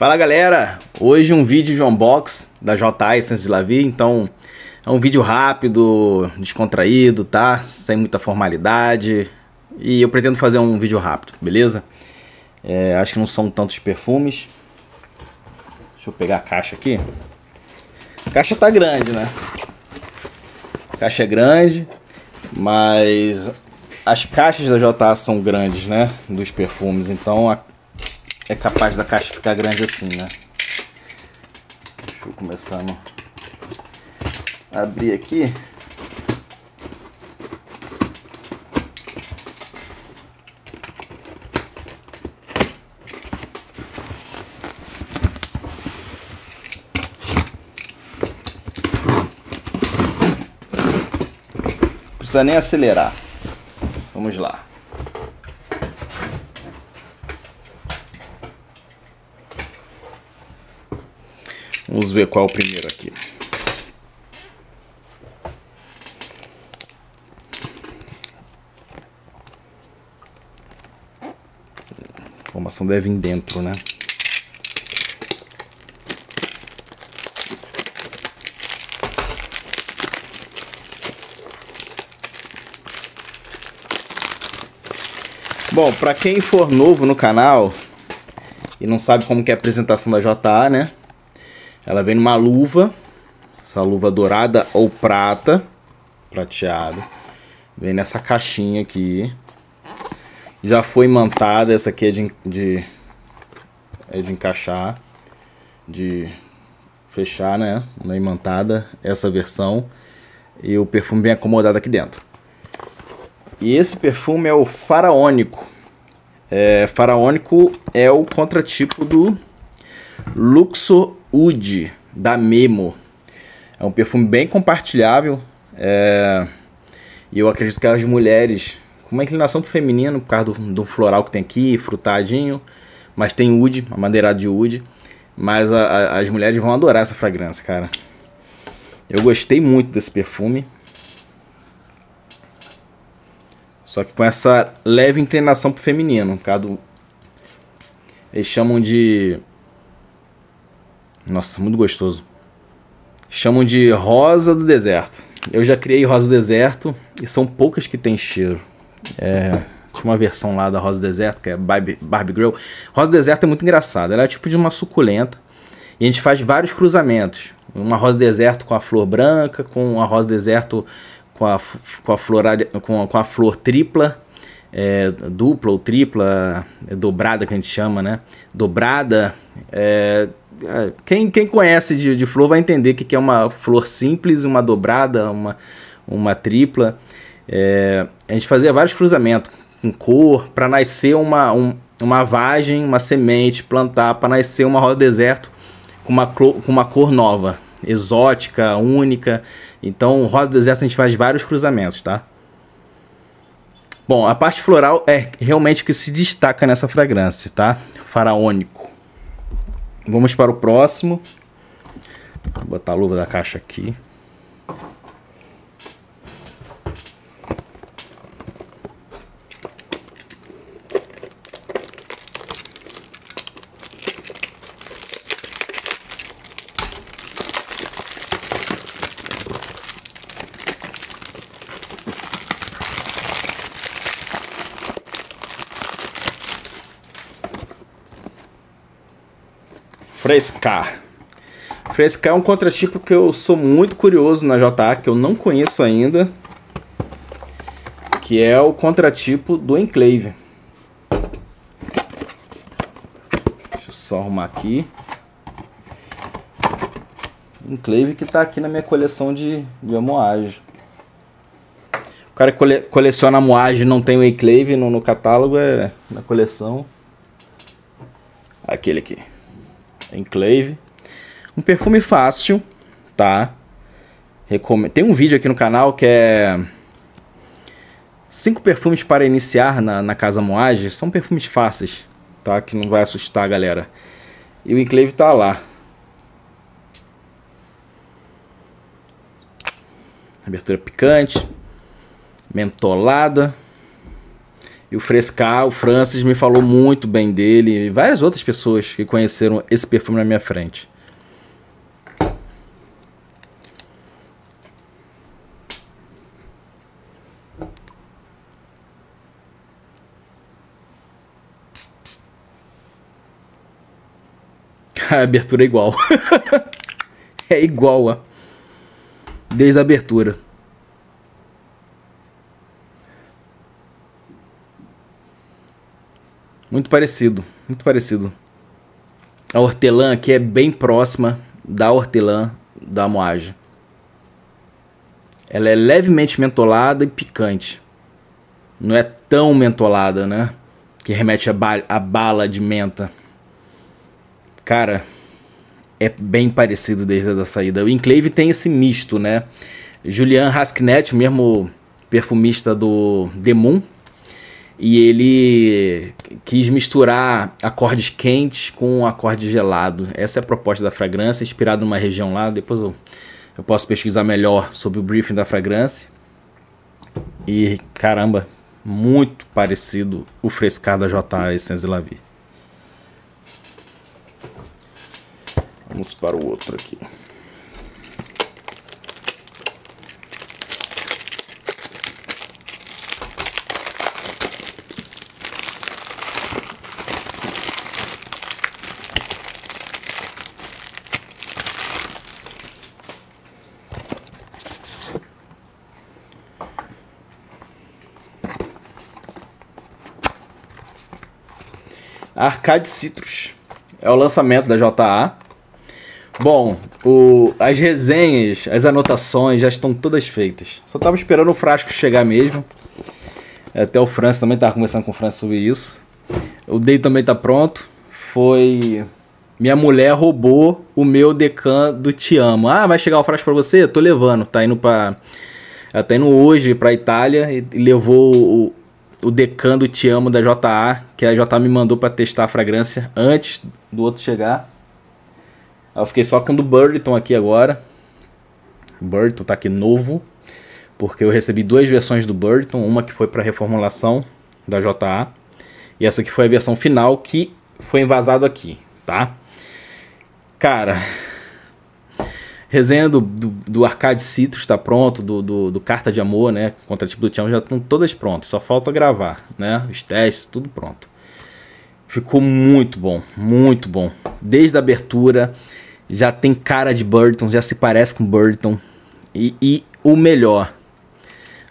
Fala galera, hoje um vídeo de unbox da JA Essence de La Vie, então é um vídeo rápido, descontraído, tá? Sem muita formalidade e eu pretendo fazer um vídeo rápido, beleza? Acho que não são tantos perfumes. Deixa eu pegar a caixa aqui. A caixa tá grande, né? A caixa é grande, mas as caixas da JA são grandes, né? Dos perfumes, então é capaz da caixa ficar grande assim, né? Deixa eu começar a abrir aqui. Não precisa nem acelerar. Vamos lá. Vamos ver qual é o primeiro aqui. A informação deve vir dentro, né? Bom, para quem for novo no canal e não sabe como que é a apresentação da JA, né? Ela vem numa luva, essa luva dourada ou prata, prateada. Vem nessa caixinha aqui. Já foi imantada, essa aqui é de encaixar, de fechar, né? Uma imantada, essa versão. E o perfume vem acomodado aqui dentro. E esse perfume é o Faraônico. Faraônico é o contratipo do Luxor Oud da Memo. É um perfume bem compartilhável. E eu acredito que as mulheres, com uma inclinação pro feminino, por causa do floral que tem aqui, frutadinho. Mas tem Oud, a madeirada de Oud. Mas as mulheres vão adorar essa fragrância, cara. Eu gostei muito desse perfume. Só que com essa leve inclinação pro feminino, por causa do... Eles chamam de... Nossa, muito gostoso. Chamam de rosa do deserto. Eu já criei rosa do deserto e são poucas que tem cheiro. Tinha uma versão lá da rosa do deserto, que é Barbie Girl. Rosa do deserto é muito engraçada. Ela é tipo de uma suculenta. E a gente faz vários cruzamentos. Uma rosa do deserto com a flor branca, com a rosa do deserto com a flor tripla. Dupla ou tripla, dobrada, que a gente chama, né? Dobrada. Quem conhece de flor vai entender que é uma flor simples, uma dobrada, uma tripla. A gente fazia vários cruzamentos com cor para nascer uma vagem, uma semente, plantar para nascer uma rosa do deserto com uma cor nova, exótica, única. Então, rosa do deserto a gente faz vários cruzamentos, tá? Bom, a parte floral é realmente o que se destaca nessa fragrância, tá? Faraônico. Vamos para o próximo. Vou botar a luva da caixa aqui. Frescar. Frescar é um contratipo que eu sou muito curioso na JA, que eu não conheço ainda, que é o contratipo do Enclave. Deixa eu só arrumar aqui. Enclave que está aqui na minha coleção de Amouage. O cara que coleciona Amouage e não tem o Enclave no catálogo, na coleção. Aquele aqui. Enclave, um perfume fácil, tá? Tem um vídeo aqui no canal que é 5 perfumes para iniciar na casa Amouage. São perfumes fáceis, tá? Que não vai assustar a galera. E o Enclave tá lá. Abertura picante, mentolada. E o Frescar, o Francis me falou muito bem dele. E várias outras pessoas que conheceram esse perfume na minha frente. A abertura é igual. É igual, ó. Desde a abertura. Muito parecido, muito parecido. A hortelã aqui é bem próxima da hortelã da Amouage. Ela é levemente mentolada e picante. Não é tão mentolada, né? Que remete a bala de menta. Cara, é bem parecido desde a saída. O Enclave tem esse misto, né? Julian Hasknett, o mesmo perfumista do The Moon. E ele quis misturar acordes quentes com um acorde gelado. Essa é a proposta da fragrância, inspirada numa região lá. Depois eu posso pesquisar melhor sobre o briefing da fragrância. E, caramba, muito parecido o Frescar da JA Essence de La Vie. Vamos para o outro aqui. Arcade Citrus é o lançamento da JA. Bom, as resenhas, as anotações já estão todas feitas. Só estava esperando o frasco chegar mesmo. Até o Francis também estava conversando com o Francis sobre isso. O Day também está pronto. Foi... Minha mulher roubou o meu decan do Ti Amo. Ah, vai chegar o frasco para você? Tô levando. Ela tá indo hoje para a Itália e levou o decan do Ti Amo da JA, que a JA me mandou para testar a fragrância antes do outro chegar. Eu fiquei só com o do Burton aqui agora. O Burton tá aqui novo, porque eu recebi duas versões do Burton, uma que foi para reformulação da JA e essa que foi a versão final que foi envasado aqui, tá? Cara, resenha do Arcade Citrus tá pronto, do Carta de Amor, né? Contratipo do Tcham já estão todas prontas, só falta gravar, né? Os testes, tudo pronto. Ficou muito bom, muito bom. Desde a abertura, já tem cara de Burton, já se parece com Burton. E o melhor.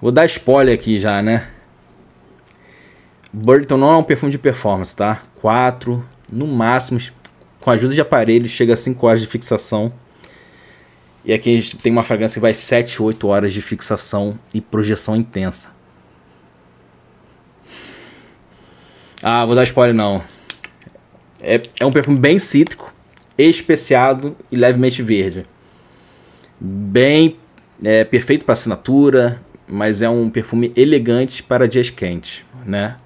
Vou dar spoiler aqui já, né? Burton não é um perfume de performance, tá? 4, no máximo, com a ajuda de aparelhos, chega a 5 horas de fixação. E aqui a gente tem uma fragrância que vai 7, 8 horas de fixação e projeção intensa. Ah, vou dar spoiler não. É um perfume bem cítrico, especiado e levemente verde. Bem perfeito para assinatura, mas é um perfume elegante para dias quentes, né?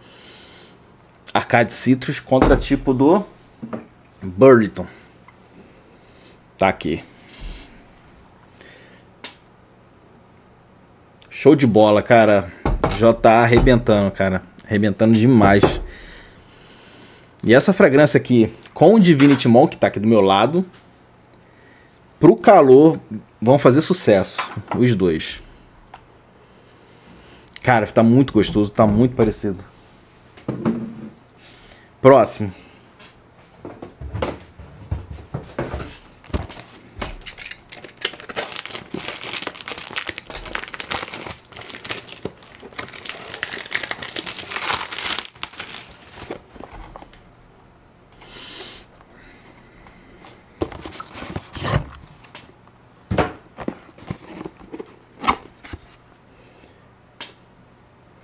Arcade Citrus, contratipo do Burton. Tá aqui. Show de bola, cara. Já tá arrebentando, cara. Arrebentando demais. E essa fragrância aqui, com o Divinity Mall, que tá aqui do meu lado, pro calor, vão fazer sucesso, os dois. Cara, tá muito gostoso, tá muito parecido. Próximo.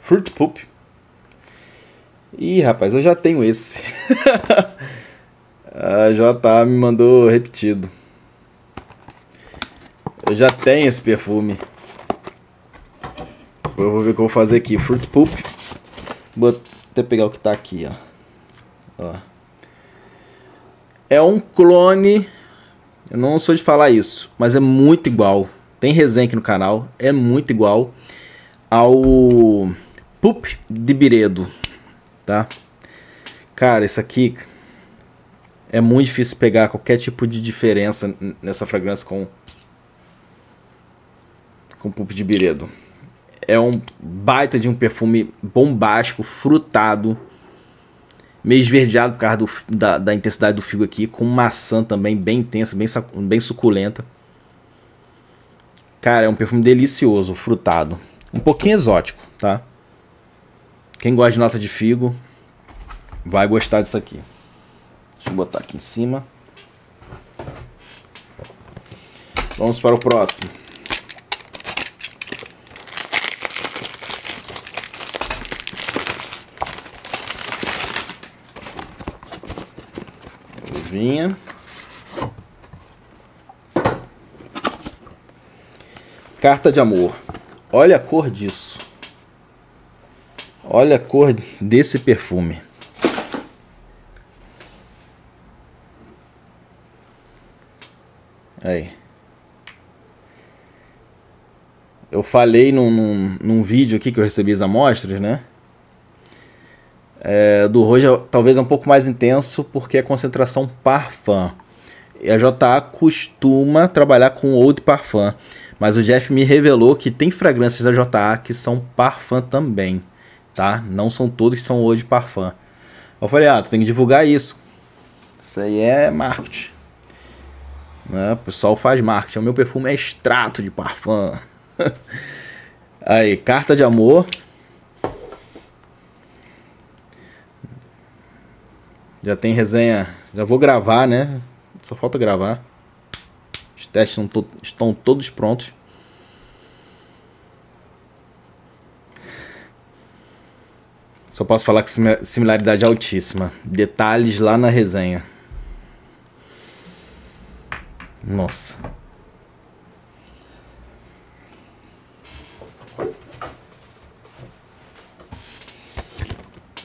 Fruit Poop. Ih, rapaz, eu já tenho esse. A JA me mandou repetido. Eu já tenho esse perfume. Eu vou ver o que eu vou fazer aqui. Fruit Poop. Vou até pegar o que tá aqui, ó. É um clone. Eu não sou de falar isso, mas é muito igual. Tem resenha aqui no canal. É muito igual ao Pulp de Byredo. tá? Cara, isso aqui é muito difícil pegar qualquer tipo de diferença nessa fragrância com o Pulp de Byredo. É um baita de um perfume bombástico, frutado, meio esverdeado por causa da intensidade do figo aqui, com maçã também bem intensa, bem suculenta. Cara, é um perfume delicioso, frutado. Um pouquinho exótico, tá? Quem gosta de nota de figo vai gostar disso aqui. Deixa eu botar aqui em cima. Vamos para o próximo. Luvinha. Carta de Amor. Olha a cor disso. Olha a cor desse perfume. Aí. Eu falei num vídeo aqui que eu recebi as amostras, né? Do Roja talvez é um pouco mais intenso porque é concentração Parfum. E a JA costuma trabalhar com Oud Parfum. Mas o Jeff me revelou que tem fragrâncias da JA que são Parfum também, tá? Não são todos que são hoje Parfum. Eu falei, ah, tu tem que divulgar isso. Isso aí é marketing. Né? O pessoal faz marketing. O meu perfume é extrato de Parfum. Aí, Carta de Amor. Já tem resenha. Já vou gravar, né? Só falta gravar. Os testes estão todos prontos. Só posso falar que similaridade altíssima. Detalhes lá na resenha. Nossa.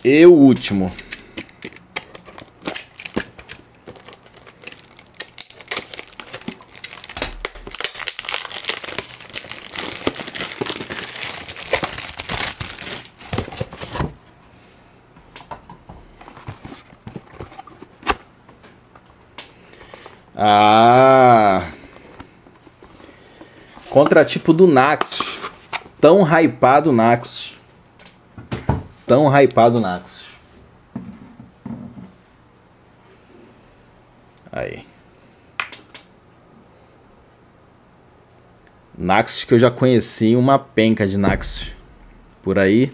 E o último. Ah, contratipo do Naxos. Tão hypado Naxos. Tão hypado Naxos. Aí. Naxos que eu já conheci uma penca de Naxos por aí.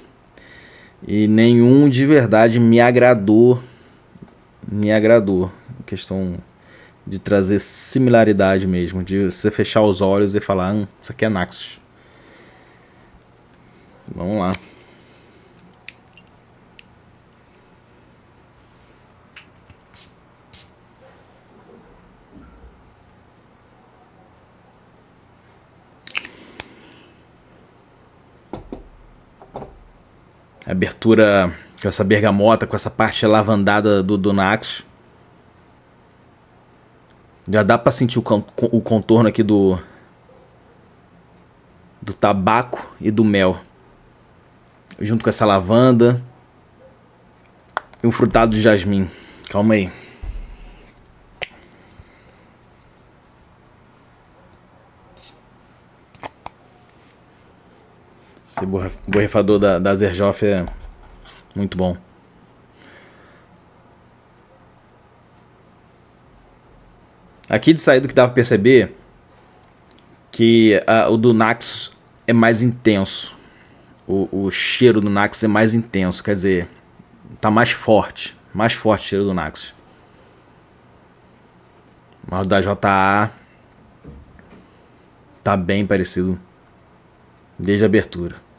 E nenhum de verdade me agradou. Me agradou. Questão de trazer similaridade mesmo, de você fechar os olhos e falar, isso aqui é Naxos. Vamos lá. A abertura com essa bergamota, com essa parte lavandada do Naxos. Já dá pra sentir o contorno aqui do tabaco e do mel. Junto com essa lavanda. E um frutado de jasmim. Calma aí. Esse borrifador da Xerjoff é muito bom. Aqui de saída que dá pra perceber que o do Naxos é mais intenso. O cheiro do Naxos é mais intenso, quer dizer, tá mais forte. Mais forte o cheiro do Naxos. Mas o da JA tá bem parecido desde a abertura.